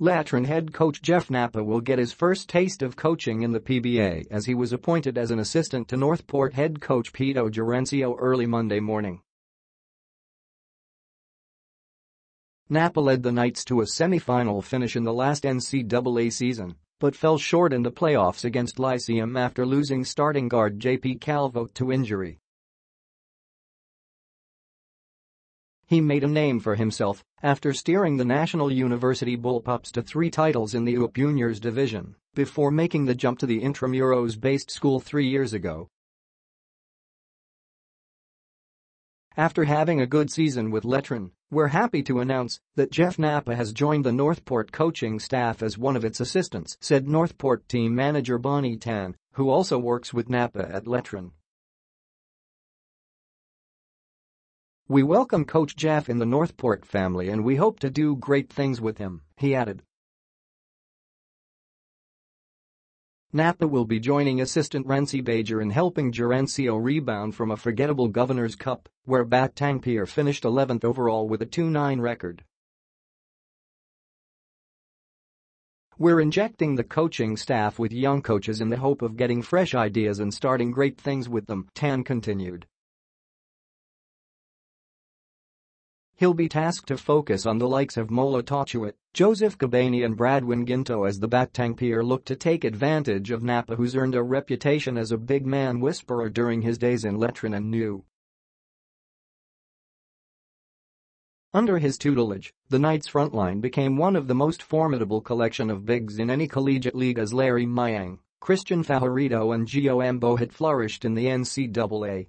Letran head coach Jeff Napa will get his first taste of coaching in the PBA as he was appointed as an assistant to Northport head coach Pido Jarencio early Monday morning. Napa led the Knights to a semi-final finish in the last NCAA season, but fell short in the playoffs against Lyceum after losing starting guard J.P. Calvo to injury. He made a name for himself after steering the National University Bullpups to three titles in the UAAP Juniors division before making the jump to the Intramuros-based school 3 years ago. After having a good season with Letran, we're happy to announce that Jeff Napa has joined the Northport coaching staff as one of its assistants, said Northport team manager Bonnie Tan, who also works with Napa at Letran. "We welcome Coach Jeff in the Northport family and we hope to do great things with him," he added. Napa will be joining assistant Rensy Bajar in helping Jarencio rebound from a forgettable Governor's Cup, where Batang Pier finished 11th overall with a 2-9 record. "We're injecting the coaching staff with young coaches in the hope of getting fresh ideas and starting great things with them," Tan continued. He'll be tasked to focus on the likes of Moala Tautuaa, Joseph Gabayni and Bradwyn Guinto as the Batang Pier look to take advantage of Napa, who's earned a reputation as a big man whisperer during his days in Letran and New. Under his tutelage, the Knights' frontline became one of the most formidable collection of bigs in any collegiate league as Larry Muyang, Christian Fajarito and Jeo Ambohot flourished in the NCAA.